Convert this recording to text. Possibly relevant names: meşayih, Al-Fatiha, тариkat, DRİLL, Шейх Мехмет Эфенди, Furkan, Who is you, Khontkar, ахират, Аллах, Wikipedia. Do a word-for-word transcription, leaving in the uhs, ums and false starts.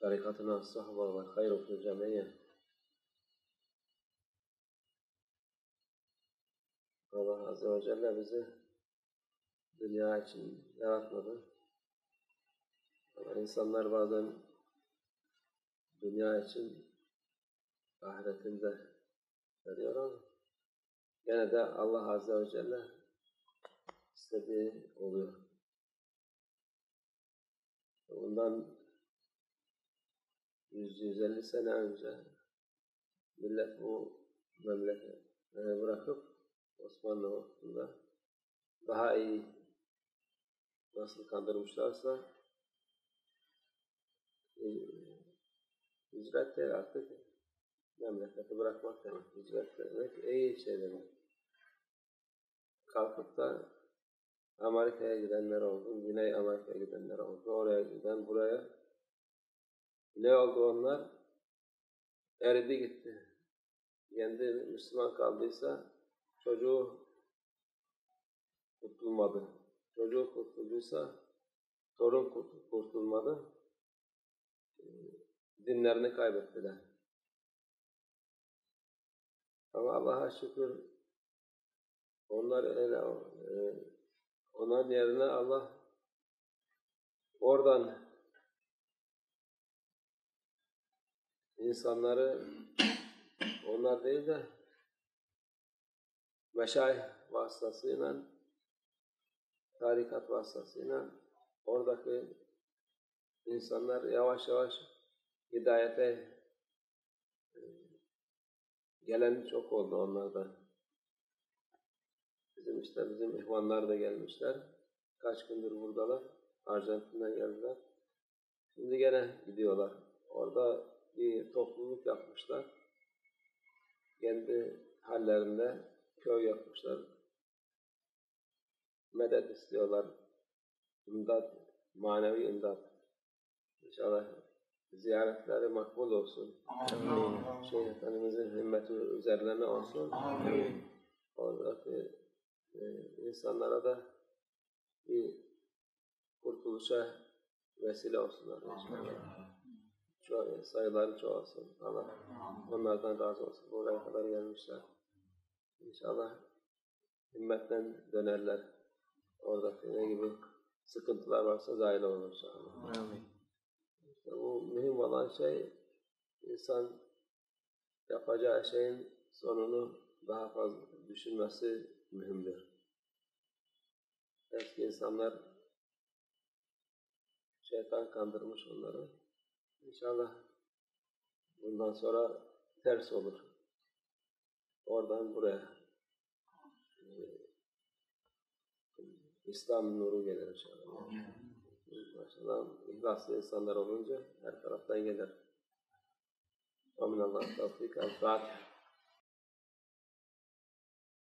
tarikatına sahaba var, hayır okuyun camiye. Allah Azze ve Celle bizi dünya için yaratmadı. Ama insanlar bazen dünya için ahiretinde veriyor ama gene de Allah Azze ve Celle istediği oluyor. Bundan yüz yüz elli sene önce millet bu memleketi bırakıp Osmanlı Vakfı'nda daha iyi nasıl kandırmışlarsa hicret değil artık, memleketi bırakmak demek, hicret demek, iyi şey demek. Kalkıp da Amerika'ya gidenler oldu, Güney Amerika'ya gidenler oldu, oraya giden buraya. Ne oldu onlar? Eridi gitti. Kendi Müslüman kaldıysa çocuğu kurtulmadı. Çocuğu kurtulduysa torun kurt kurtulmadı. Dinlerini kaybettiler. Ama Allah'a şükür onlar öyle, e, onların yerine Allah oradan insanları onlar değil de meşayih vasıtasıyla, tarikat vasıtasıyla oradaki insanlar yavaş yavaş hidayete gelen çok oldu onlardan. Bizim işte bizim ihvanlar da gelmişler. Kaç gündür buradalar. Arjantin'den geldiler. Şimdi gene gidiyorlar. Orada bir topluluk yapmışlar. Kendi hallerinde köy yapmışlar. Medet istiyorlar. İmdat, manevi imdat. İnşallah ziyaretleri makbul olsun. Amin. Şeyh Efendimizin himmeti üzerlerine olsun. Amin. Oradaki e, insanlara da bir kurtuluşa vesile olsunlar. Ço sayıları çoğalsın. Allah onlardan razı olsun. Buraya kadar gelmişler. İnşallah himmetten dönerler. Oradaki ne gibi sıkıntılar varsa zahil olur inşallah. Amin. İşte bu mühim olan şey, insan yapacağı şeyin sonunu daha fazla düşünmesi mühimdir. Eski insanlar, şeytan kandırmış onları. İnşallah bundan sonra ters olur. Oradan buraya e, İslam nuru gelir inşallah. Maşallah, ihlaslı insanlar olunca her taraftan gelir. Amin. Allah tevfik. Al-Fatiha.